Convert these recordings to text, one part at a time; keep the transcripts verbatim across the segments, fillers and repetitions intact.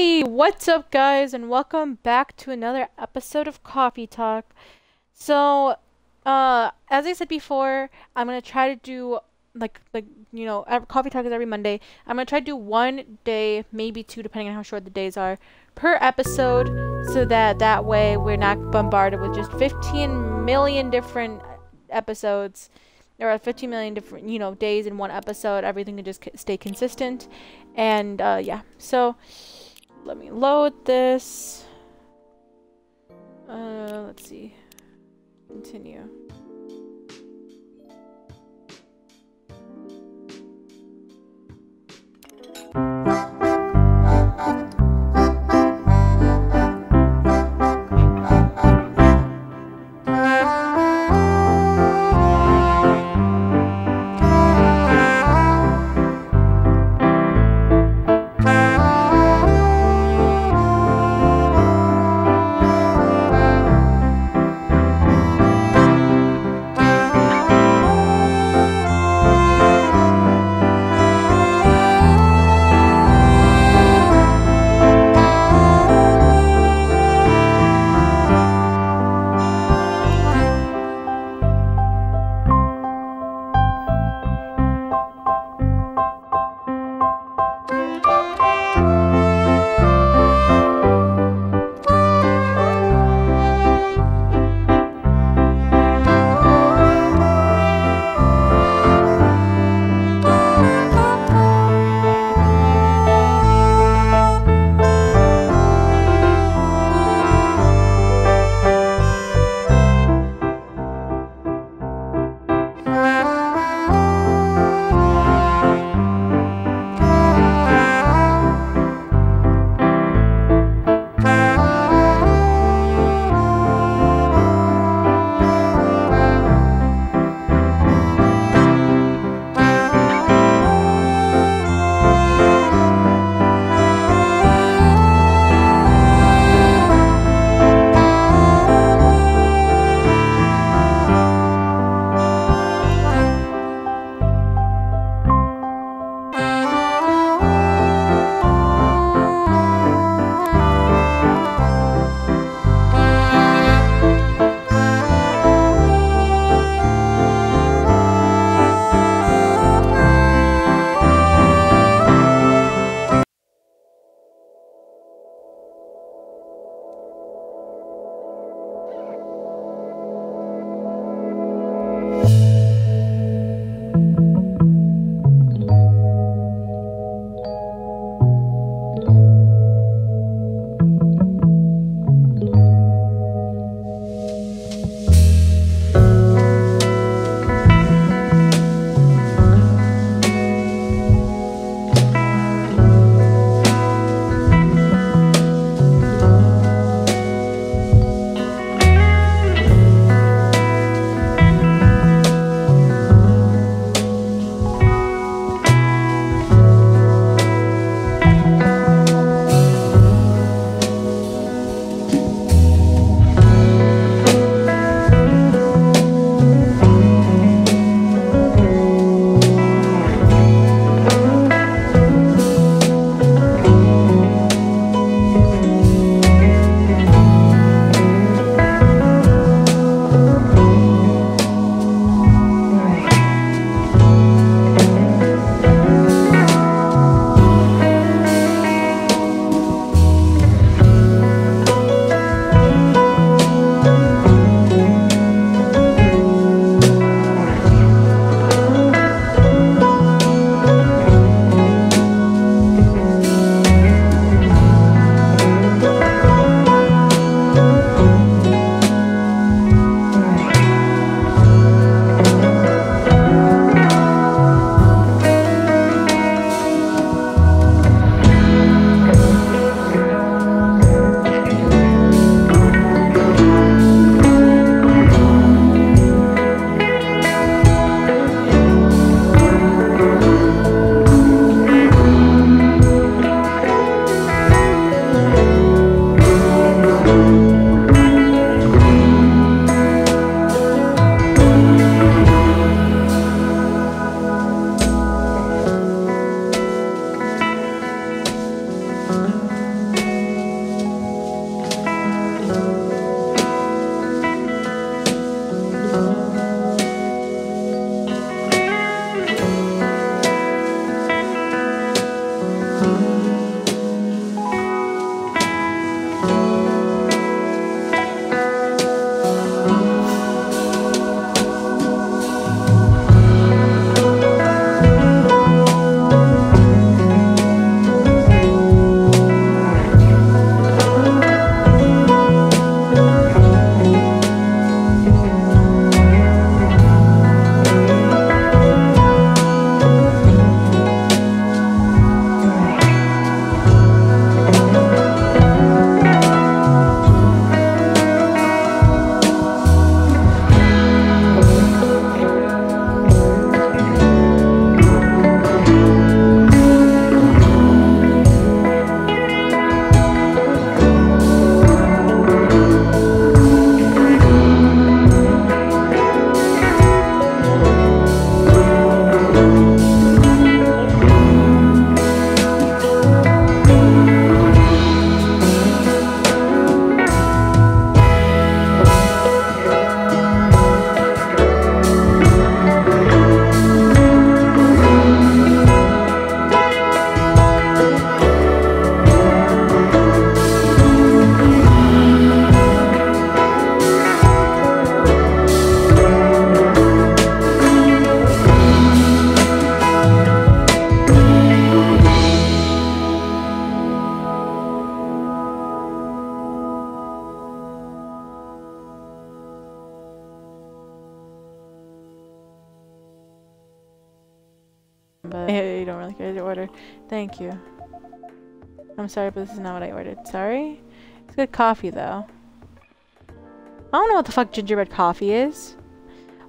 Hey, what's up guys, and welcome back to another episode of Coffee Talk. So, uh, as I said before, I'm gonna try to do, like, like you know, Coffee Talk is every Monday. I'm gonna try to do one day, maybe two, depending on how short the days are, per episode, so that that way we're not bombarded with just fifteen million different episodes. There are fifteen million different, you know, days in one episode. Everything can just stay consistent. And, uh, yeah. So, let me load this. Uh, let's see. Continue. but you don't really care to order. Thank you. I'm sorry, but this is not what I ordered. Sorry? It's good coffee, though. I don't know what the fuck gingerbread coffee is.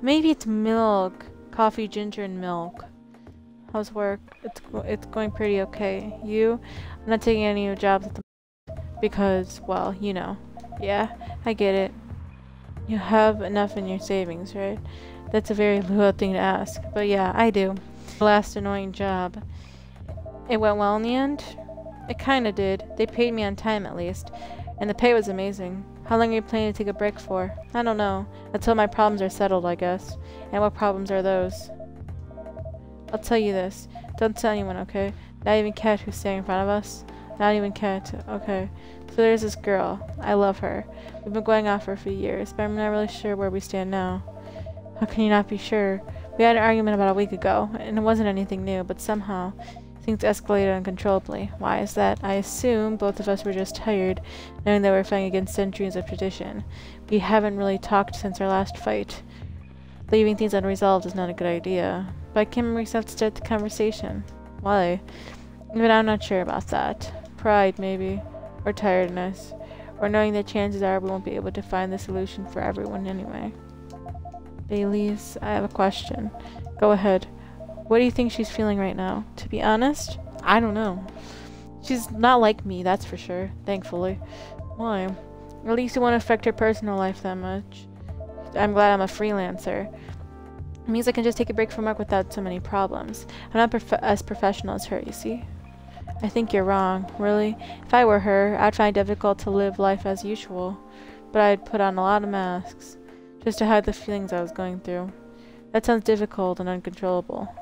Maybe it's milk. Coffee, ginger, and milk. How's work? It's, it's going pretty okay. You? I'm not taking any new jobs at the moment because, well, you know. Yeah, I get it. You have enough in your savings, right? That's a very Lua thing to ask, but yeah, I do. The last annoying job. It went well in the end? It kinda did. They paid me on time at least, and the pay was amazing. How long are you planning to take a break for? I don't know. Until my problems are settled, I guess. And what problems are those? I'll tell you this. Don't tell anyone, okay? Not even Kat, who's standing in front of us. Not even Kat, okay. So there's this girl. I love her. We've been going off for a few years, but I'm not really sure where we stand now. How can you not be sure? We had an argument about a week ago, and it wasn't anything new, but somehow things escalated uncontrollably. Why is that? I assume both of us were just tired, knowing that we were fighting against centuries of tradition. We haven't really talked since our last fight. Leaving things unresolved is not a good idea, but I can't myself to start the conversation. Why? Even I'm not sure about that. Pride, maybe, or tiredness, or knowing that chances are we won't be able to find the solution for everyone anyway. Bailey's, I have a question. Go ahead. What do you think she's feeling right now? To be honest, I don't know. She's not like me, that's for sure. Thankfully. Why? At least it won't affect her personal life that much. I'm glad I'm a freelancer. It means I can just take a break from work without so many problems. I'm not prof- as professional as her, you see? I think you're wrong. Really? If I were her, I'd find it difficult to live life as usual. But I'd put on a lot of masks, just to hide the feelings I was going through. That sounds difficult and uncontrollable.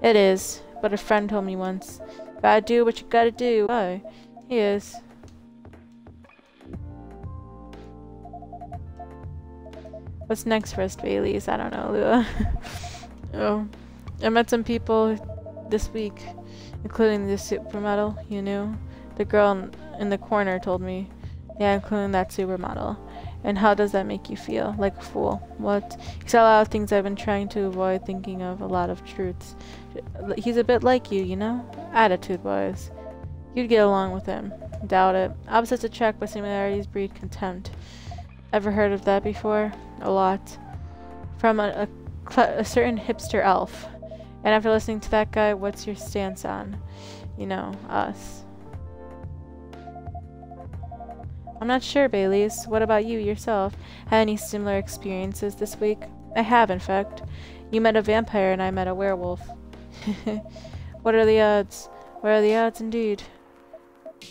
It is, but a friend told me once, you gotta do what you gotta do. Why? He is. What's next for us, Bailey's? I don't know, Lua. Oh. I met some people this week, including the supermodel, you knew? The girl in the corner told me. Yeah, including that supermodel. And how does that make you feel? Like a fool. What? He said a lot of things I've been trying to avoid thinking of, a lot of truths. He's a bit like you, you know? Attitude-wise. You'd get along with him. Doubt it. Opposites attract, but similarities breed contempt. Ever heard of that before? A lot. From a, a, a certain hipster elf. And after listening to that guy, what's your stance on, you know, us? I'm not sure, Bailey's. What about you yourself? Had any similar experiences this week? I have, in fact. You met a vampire and I met a werewolf. What are the odds? What are the odds, indeed?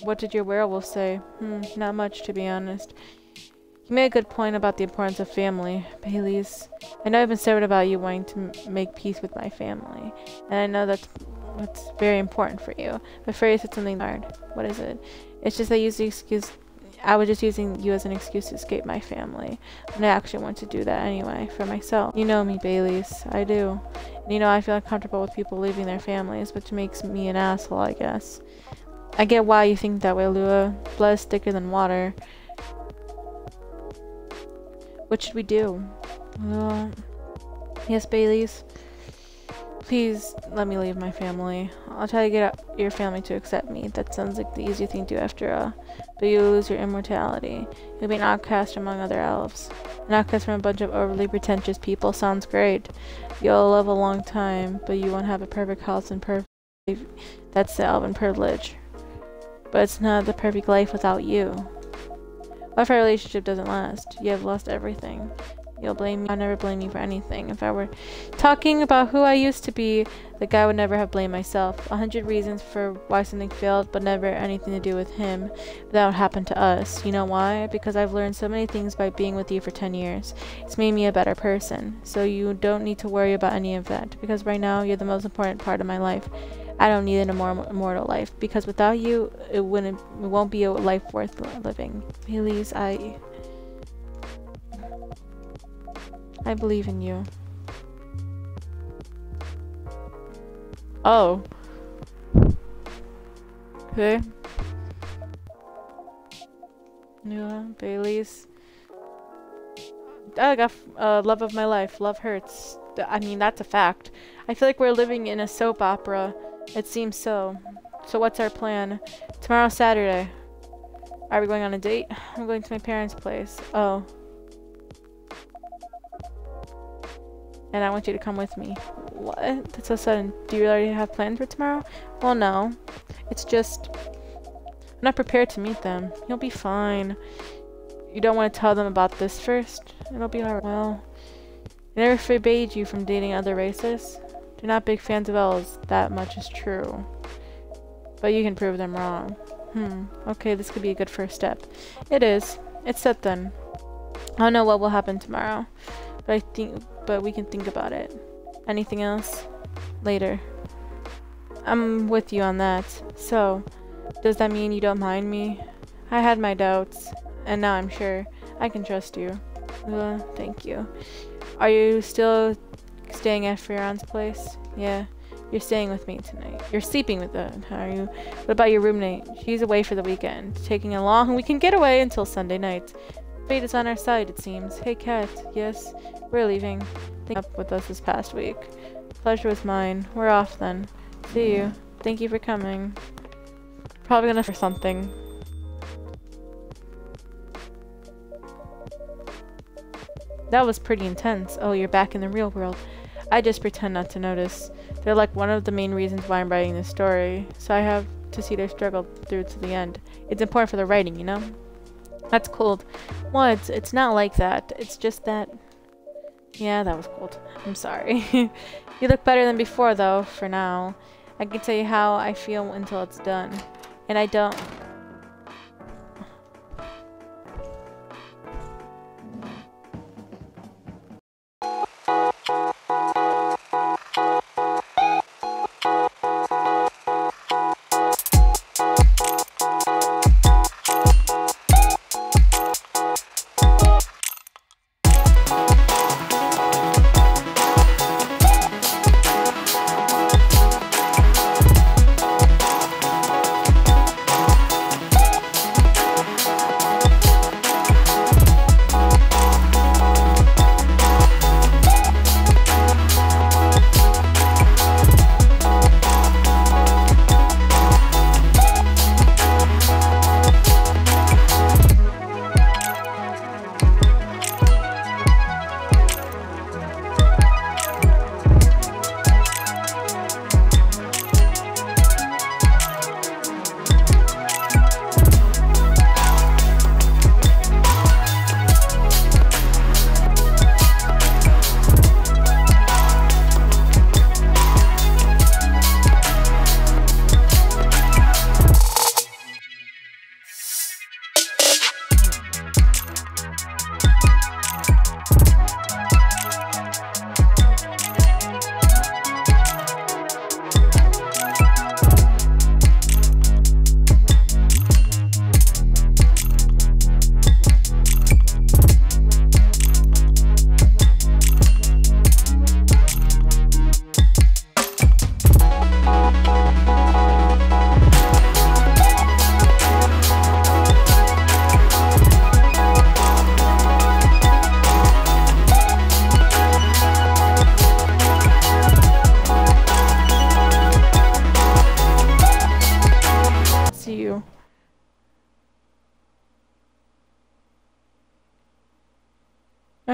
What did your werewolf say? Hmm, not much, to be honest. You made a good point about the importance of family, Bailey's. I know I've been said about you wanting to m make peace with my family, and I know that's, that's very important for you. But Freya said something hard. What is it? It's just I use the excuse... I was just using you as an excuse to escape my family, and I actually want to do that anyway, for myself. You know me, Bailey's. I do. And you know, I feel uncomfortable with people leaving their families, which makes me an asshole, I guess. I get why you think that way, Lua. Blood is thicker than water. What should we do? Lua? Yes, Bailey's? Please let me leave my family. I'll try to get your family to accept me. That sounds like the easy thing to do after all. But you'll lose your immortality. You'll be an outcast among other elves. An outcast from a bunch of overly pretentious people sounds great. You'll live a long time, but you won't have a perfect house and perfect life. That's the elven privilege. But it's not the perfect life without you. What if our relationship doesn't last? You have lost everything. You'll blame me. I'll never blame you for anything. If I were talking about who I used to be, the guy would never have blamed myself. A hundred reasons for why something failed, but never anything to do with him. But that would happen to us. You know why? Because I've learned so many things by being with you for ten years. It's made me a better person. So you don't need to worry about any of that. Because right now, you're the most important part of my life. I don't need an immortal life. Because without you, it wouldn't. It won't be a life worth living. Please, I... I believe in you. Oh. Okay. Lua, Bailey's. I got uh, love of my life. Love hurts. I mean, that's a fact. I feel like we're living in a soap opera. It seems so. So what's our plan? Tomorrow's Saturday. Are we going on a date? I'm going to my parents' place. Oh. And I want you to come with me. What? That's so sudden. Do you already have plans for tomorrow? Well, no. It's just... I'm not prepared to meet them. You'll be fine. You don't want to tell them about this first? It'll be alright. Well... I never forbade you from dating other races. They're not big fans of elves. That much is true. But you can prove them wrong. Hmm. Okay, this could be a good first step. It is. It's set then. I don't know what will happen tomorrow. But I think... but we can think about it. Anything else? Later. I'm with you on that. So, does that mean you don't mind me? I had my doubts, and now I'm sure. I can trust you. Uh, thank you. Are you still staying at Freya's place? Yeah, you're staying with me tonight. You're sleeping with her, are you? What about your roommate? She's away for the weekend, taking a long weekend getaway until Sunday night. Fate is on our side, it seems. Hey, Kat. Yes, we're leaving. Thank you for with us this past week. Pleasure was mine. We're off then. See you. Thank you for coming. Probably gonna for something. That was pretty intense. Oh, you're back in the real world. I just pretend not to notice. They're like one of the main reasons why I'm writing this story, so I have to see their struggle through to the end. It's important for the writing, you know? That's cold. Well, it's, it's not like that. It's just that... Yeah, that was cold. I'm sorry. You look better than before, though, for now. I can tell you how I feel until it's done. And I don't...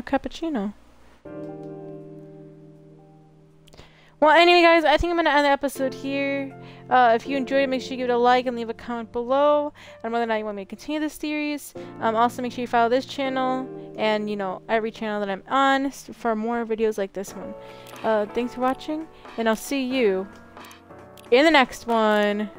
Cappuccino. Well, anyway, guys, I think I'm going to end the episode here. Uh, if you enjoyed it, make sure you give it a like and leave a comment below on whether or not you want me to continue this series. Um, also, make sure you follow this channel and, you know, every channel that I'm on for more videos like this one. Uh, thanks for watching, and I'll see you in the next one.